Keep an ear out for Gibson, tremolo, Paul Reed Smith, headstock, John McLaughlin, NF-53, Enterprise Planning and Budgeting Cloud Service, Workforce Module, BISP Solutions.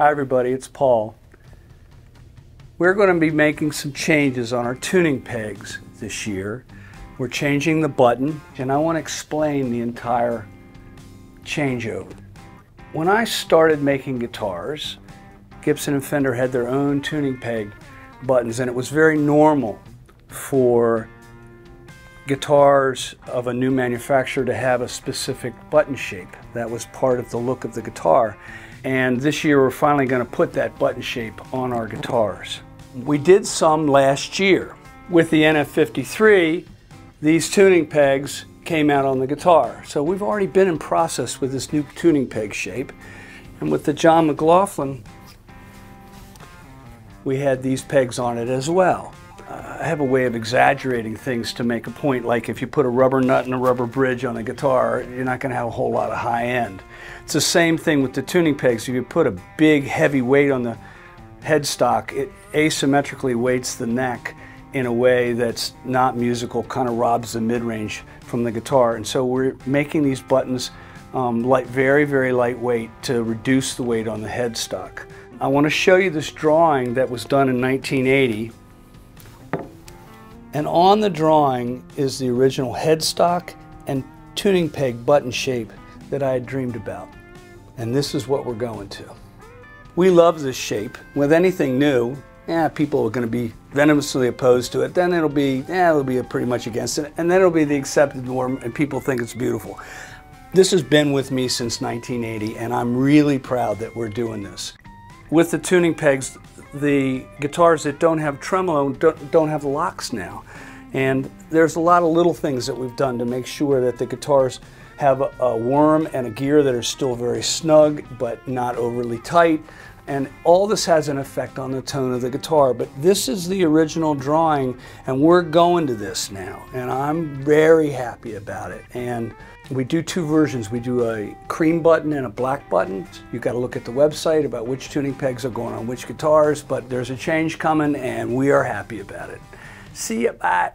Hi everybody, it's Paul. We're going to be making some changes on our tuning pegs this year. We're changing the button, and I want to explain the entire changeover. When I started making guitars, Gibson and Fender had their own tuning peg buttons, and it was very normal for guitars of a new manufacturer to have a specific button shape. That was part of the look of the guitar. And this year we're finally going to put that button shape on our guitars. We did some last year. With the NF-53, these tuning pegs came out on the guitar. So we've already been in process with this new tuning peg shape. And with the John McLaughlin, we had these pegs on it as well. I have a way of exaggerating things to make a point, like if you put a rubber nut and a rubber bridge on a guitar, you're not going to have a whole lot of high end. It's the same thing with the tuning pegs. If you put a big heavy weight on the headstock, it asymmetrically weights the neck in a way that's not musical, kind of robs the mid-range from the guitar. And so we're making these buttons very, very lightweight to reduce the weight on the headstock. I want to show you this drawing that was done in 1980. And on the drawing is the original headstock and tuning peg button shape that I had dreamed about. And this is what we're going to. We love this shape. With anything new, people are going to be venomously opposed to it. Then it'll be, pretty much against it. And then it'll be the accepted norm and people think it's beautiful. This has been with me since 1980 and I'm really proud that we're doing this. With the tuning pegs, the guitars that don't have tremolo don't have locks now. And there's a lot of little things that we've done to make sure that the guitars have a worm and a gear that are still very snug but not overly tight. And all this has an effect on the tone of the guitar. But this is the original drawing and we're going to this now. And I'm very happy about it. And we do two versions. We do a cream button and a black button. You've got to look at the website about which tuning pegs are going on which guitars, but there's a change coming and we are happy about it. See you, bye.